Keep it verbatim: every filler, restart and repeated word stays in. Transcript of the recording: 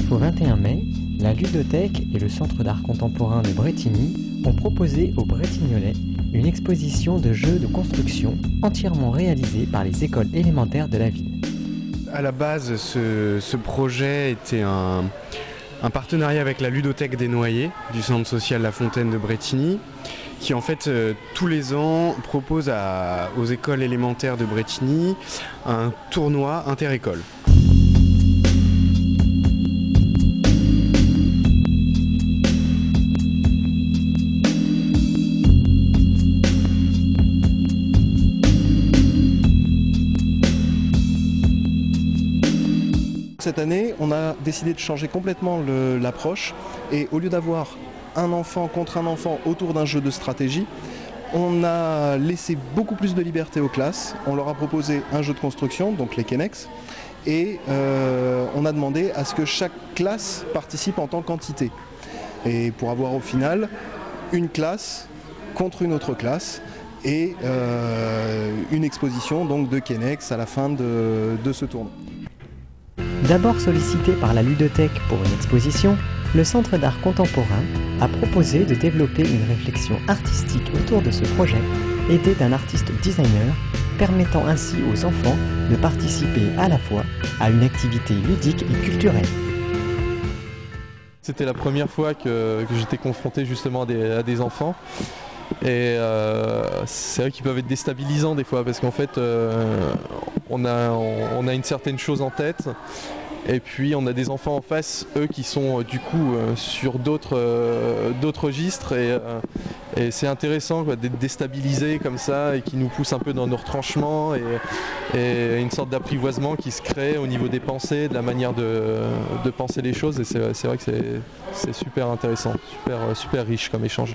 donc au vingt et un mai, la ludothèque et le Centre d'art contemporain de Brétigny ont proposé aux Bretignolais une exposition de jeux de construction entièrement réalisée par les écoles élémentaires de la ville. À la base, ce, ce projet était un, un partenariat avec la ludothèque des Noyers du Centre social La Fontaine de Brétigny, qui en fait euh, tous les ans propose à, aux écoles élémentaires de Brétigny un tournoi interécole. Cette année, on a décidé de changer complètement l'approche et au lieu d'avoir un enfant contre un enfant autour d'un jeu de stratégie, on a laissé beaucoup plus de liberté aux classes. On leur a proposé un jeu de construction, donc les K'nex, et euh, on a demandé à ce que chaque classe participe en tant qu'entité. Et pour avoir au final une classe contre une autre classe et euh, une exposition donc, de K'nex à la fin de, de ce tournoi. D'abord sollicité par la ludothèque pour une exposition, le Centre d'art contemporain a proposé de développer une réflexion artistique autour de ce projet, aidé d'un artiste designer, permettant ainsi aux enfants de participer à la fois à une activité ludique et culturelle. C'était la première fois que, que j'étais confronté justement à des, à des enfants. Et euh, c'est vrai qu'ils peuvent être déstabilisants des fois, parce qu'en fait, euh, on a, on, on a une certaine chose en tête. Et puis on a des enfants en face, eux qui sont du coup euh, sur d'autres euh, d'autres registres et, euh, et c'est intéressant d'être déstabilisé comme ça et qui nous pousse un peu dans nos retranchements et, et une sorte d'apprivoisement qui se crée au niveau des pensées, de la manière de, de penser les choses et c'est vrai que c'est super intéressant, super, super riche comme échange.